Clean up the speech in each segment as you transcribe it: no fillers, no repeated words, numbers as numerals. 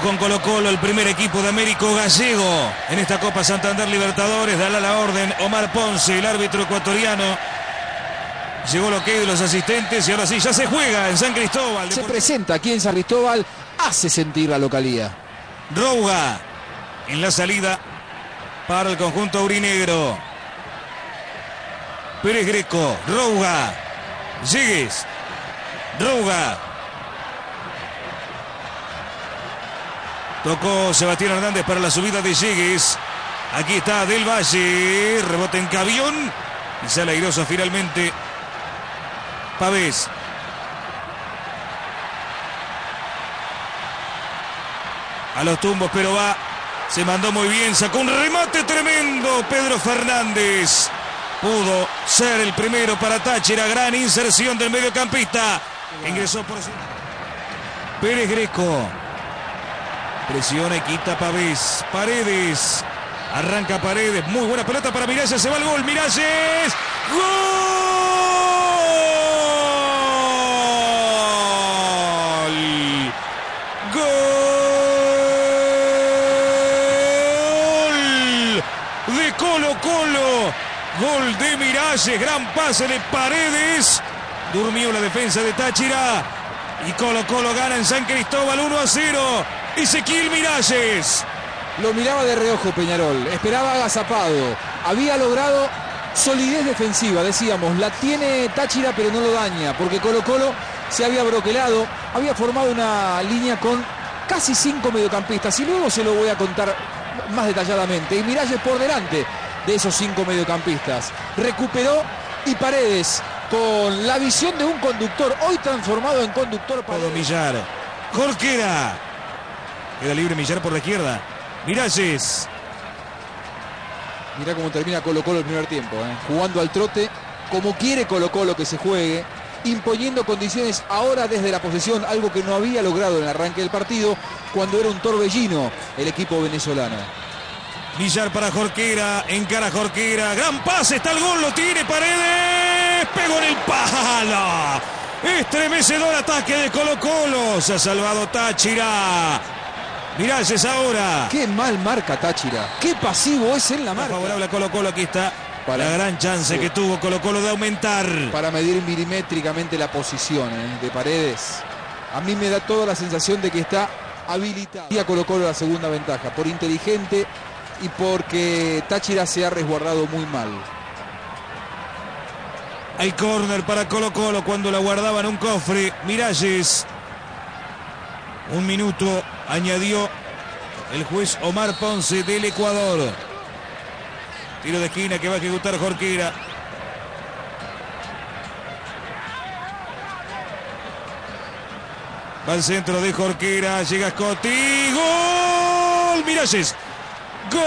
Con Colo Colo, el primer equipo de Américo Gallego en esta Copa Santander Libertadores. Dará la orden Omar Ponce, el árbitro ecuatoriano. Llegó el ok de los asistentes y ahora sí, ya se juega en San Cristóbal. Se presenta aquí en San Cristóbal, hace sentir la localía. Rouga en la salida para el conjunto aurinegro. Pérez Greco, Rouga, Yegüez, Rouga. Tocó Sebastián Hernández para la subida de Yegüez. Aquí está Del Valle. Rebote en Cavión. Y sale airoso finalmente Pavez. A los tumbos, pero va. Se mandó muy bien. Sacó un remate tremendo. Pedro Fernández pudo ser el primero para Táchira. Gran inserción del mediocampista. Ingresó por Pérez Greco. Presiona y quita Pavez. Paredes. Arranca Paredes. Muy buena pelota para Miralles. Se va el gol. Miralles. ¡Gol! ¡Gol! De Colo Colo. Gol de Miralles. Gran pase de Paredes. Durmió la defensa de Táchira. Y Colo Colo gana en San Cristóbal 1-0. Ezequiel Miralles. Lo miraba de reojo Peñarol, esperaba agazapado, había logrado solidez defensiva, decíamos, la tiene Táchira pero no lo daña, porque Colo Colo se había broquelado, había formado una línea con casi 5 mediocampistas, y luego se lo voy a contar más detalladamente, y Miralles por delante de esos 5 mediocampistas, recuperó y Paredes con la visión de un conductor, hoy transformado en conductor para Millar, Jorquera, queda libre Millar por la izquierda. Miralles. Mirá cómo termina Colo Colo el primer tiempo, jugando al trote, como quiere Colo Colo que se juegue, imponiendo condiciones ahora desde la posesión, algo que no había logrado en el arranque del partido, cuando era un torbellino el equipo venezolano. Millar para Jorquera, encara Jorquera, gran pase, está el gol, lo tiene Paredes, pegó en el palo. Estremecedor ataque de Colo Colo, se ha salvado Táchira. Miralles ahora. Qué mal marca Táchira. Qué pasivo es en la marca. Favorable a Colo Colo, aquí está. Para la gran chance que tuvo Colo Colo de aumentar. Para medir milimétricamente la posición de Paredes. A mí me da toda la sensación de que está habilitado. Y a Colo Colo la segunda ventaja. Por inteligente y porque Táchira se ha resguardado muy mal. Hay córner para Colo Colo cuando la guardaba en un cofre. Miralles. Un minuto añadió el juez Omar Ponce del Ecuador. Tiro de esquina que va a ejecutar Jorquera. Va al centro de Jorquera, llega Scotti. ¡Gol! Miralles. ¡Gol!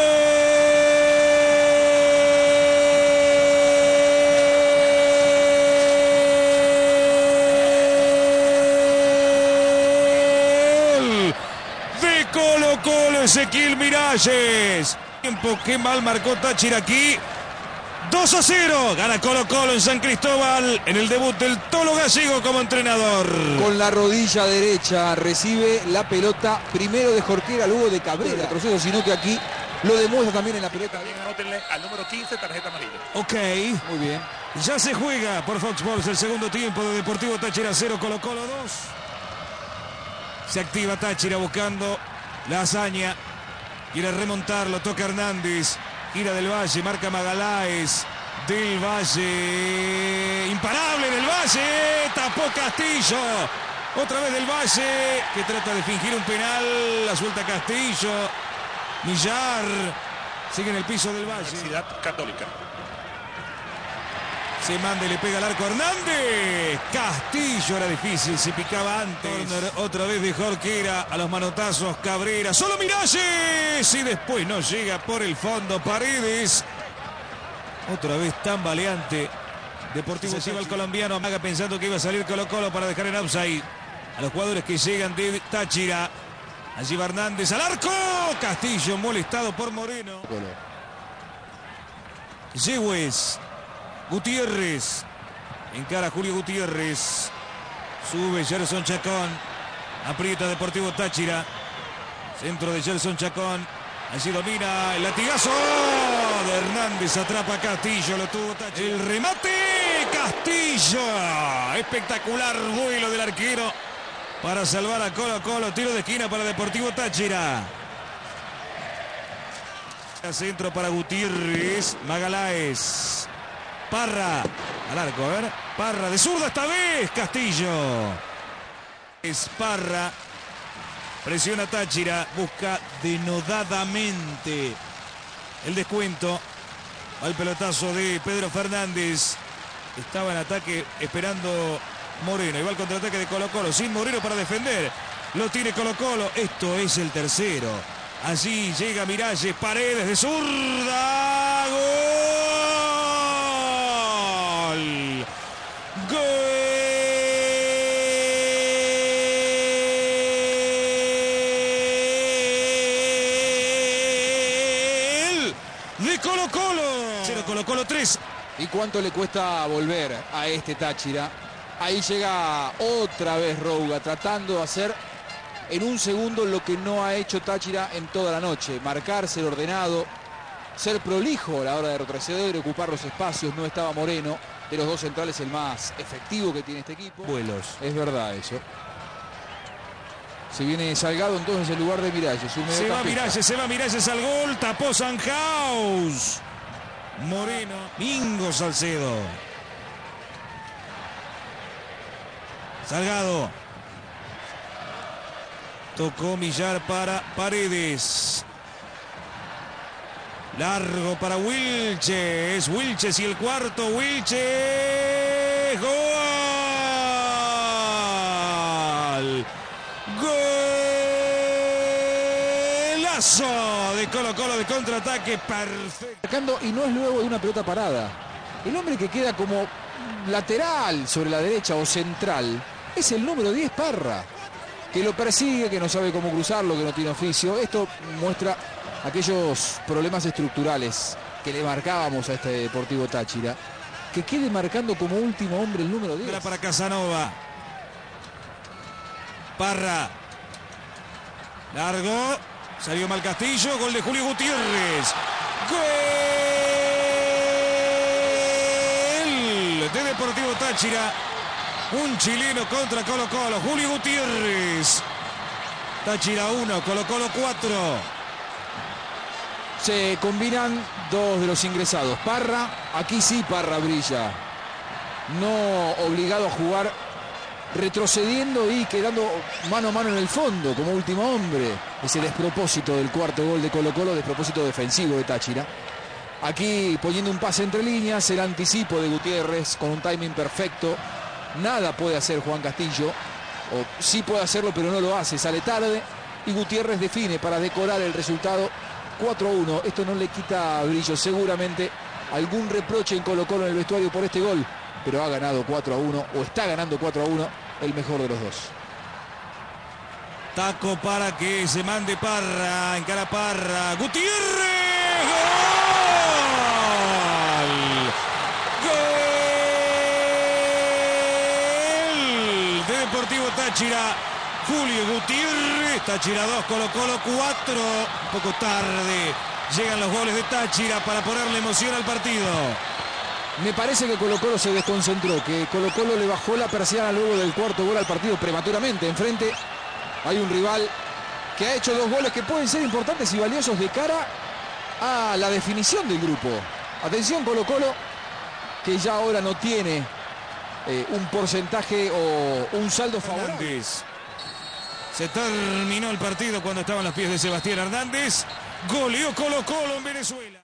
Ezequiel Miralles. Tiempo que mal marcó Táchira aquí. 2-0. Gana Colo Colo en San Cristóbal en el debut del Tolo Gallego como entrenador. Con la rodilla derecha recibe la pelota primero de Jorquera, luego de Cabrera. El proceso, sino que aquí lo demuestra también en la pelota. Anótenle al número 15, tarjeta amarilla. Ok. Muy bien. Ya se juega por Fox Sports el segundo tiempo de Deportivo Táchira 0, Colo Colo 2. Se activa Táchira buscando la hazaña, quiere remontarlo, toca Hernández, gira Del Valle, marca Magalhaes, Del Valle, imparable Del Valle, tapó Castillo, otra vez Del Valle, que trata de fingir un penal, la suelta Castillo, Millar, sigue en el piso Del Valle. Universidad Católica. Se manda y le pega al arco Hernández. Castillo era difícil, se picaba antes. Corner otra vez de Jorquera, a los manotazos Cabrera. ¡Solo Miralles! Y después no llega por el fondo Paredes. Otra vez tambaleante. Deportivo se lleva al colombiano. Amaga pensando que iba a salir Colo Colo para dejar en offside a los jugadores que llegan de Táchira. Allí va Hernández al arco. Castillo molestado por Moreno. Yegüez. Gutiérrez, encara Julio Gutiérrez, sube Gerzon Chacón, aprieta Deportivo Táchira, Centro de Gerzon Chacón. Allí domina el latigazo de Hernández. Atrapa a Castillo. Lo tuvo Tachira. El remate. Castillo. Espectacular vuelo del arquero para salvar a Colo Colo. Tiro de esquina para Deportivo Tachira. Centro para Gutiérrez. Magalhaes. Parra. Al arco, a ver. Parra de zurda esta vez. Castillo. Es Parra. Presiona Táchira, busca denodadamente el descuento. Al pelotazo de Pedro Fernández. Estaba en ataque esperando Moreno. Y va el contraataque de Colo Colo. Sin Moreno para defender. Lo tiene Colo Colo. Esto es el tercero. Allí llega Miralles. Paredes de zurda. ¡Gol! ¡Gol! De Colo Colo. 0 Colo Colo 3. ¿Y cuánto le cuesta volver a este Táchira? Ahí llega otra vez Rouga tratando de hacer en un segundo lo que no ha hecho Táchira en toda la noche. Marcar, ser ordenado, ser prolijo a la hora de retroceder, ocupar los espacios. No estaba Moreno, de los dos centrales el más efectivo que tiene este equipo. Vuelos. Es verdad eso. Se viene Salgado entonces en lugar de Miralles. Se va Miralles al gol. Tapó Sanhouse. Moreno. Mingo Salcedo. Salgado. Tocó Millar para Paredes. Largo para Wilchez. Wilchez y el cuarto. Wilchez. ¡Gol! ¡Golazo de Colo Colo de contraataque! Perfecto. Marcando, y no es luego de una pelota parada. El hombre que queda como lateral sobre la derecha o central es el número 10, Parra. Que lo persigue, que no sabe cómo cruzarlo, que no tiene oficio. Esto muestra aquellos problemas estructurales que le marcábamos a este Deportivo Táchira. Que quede marcando como último hombre el número 10. Para Casanova. Parra. Largo. Salió mal Castillo. Gol de Julio Gutiérrez. Gol de Deportivo Táchira. Un chileno contra Colo Colo. Julio Gutiérrez. Táchira 1, Colo Colo 4. Se combinan dos de los ingresados. Parra. Aquí sí Parra brilla. No obligado a jugar retrocediendo y quedando mano a mano en el fondo como último hombre. Ese despropósito del cuarto gol de Colo Colo, despropósito defensivo de Táchira. Aquí poniendo un pase entre líneas, el anticipo de Gutiérrez con un timing perfecto. Nada puede hacer Juan Castillo, o sí puede hacerlo pero no lo hace, sale tarde y Gutiérrez define para decorar el resultado 4-1. Esto no le quita brillo, seguramente algún reproche en Colo Colo en el vestuario por este gol, pero ha ganado 4-1 o está ganando 4-1 el mejor de los dos. Taco para que se mande Parra, encara Parra, Gutiérrez, ¡gol! ¡Gol! De Deportivo Táchira, Julio Gutiérrez, Táchira 2, Colo Colo 4, un poco tarde llegan los goles de Táchira para ponerle emoción al partido. Me parece que Colo Colo se desconcentró, que Colo Colo le bajó la persiana luego del cuarto gol al partido prematuramente. Enfrente hay un rival que ha hecho dos goles que pueden ser importantes y valiosos de cara a la definición del grupo. Atención Colo Colo, que ya ahora no tiene un porcentaje o un saldo favorable. Hernández. Se terminó el partido cuando estaban los pies de Sebastián Hernández. Goleó Colo Colo en Venezuela.